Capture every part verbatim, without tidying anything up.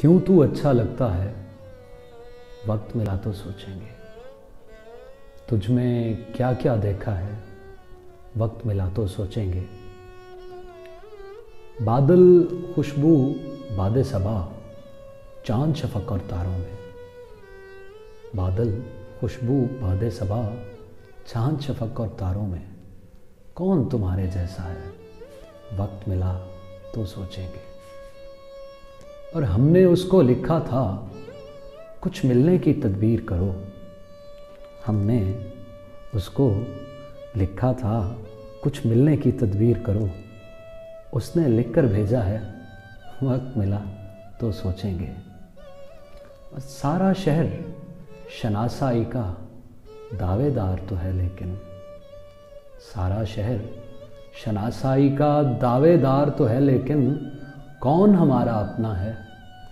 क्यों तू अच्छा लगता है, वक्त मिला तो सोचेंगे। तुझ में क्या क्या देखा है, वक्त मिला तो सोचेंगे। बादल खुशबू बादे सबा, चांद शफक और तारों में। बादल खुशबू बादे सबा, चांद शफक और तारों में। कौन तुम्हारे जैसा है, वक्त मिला तो सोचेंगे। और हमने उसको लिखा था, कुछ मिलने की तदबीर करो। हमने उसको लिखा था, कुछ मिलने की तदबीर करो। उसने लिखकर भेजा है, वक्त मिला तो सोचेंगे। सारा शहर शनासाई का दावेदार तो है, लेकिन सारा शहर शनासाई का दावेदार तो है, लेकिन कौन हमारा अपना है,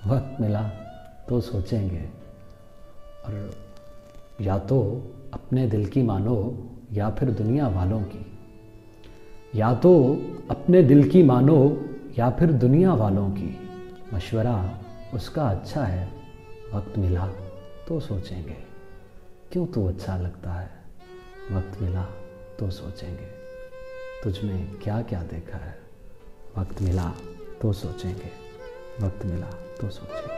वक्त मिला तो सोचेंगे। और या तो अपने दिल की मानो या फिर दुनिया वालों की, या तो अपने दिल की मानो या फिर दुनिया वालों की। मशवरा उसका अच्छा है, वक्त मिला तो सोचेंगे। क्यों तू अच्छा लगता है, वक्त मिला तो सोचेंगे। तुझ में क्या क्या देखा है, वक्त मिला तो सोचेंगे। वक्त मिला तो सोचेंगे।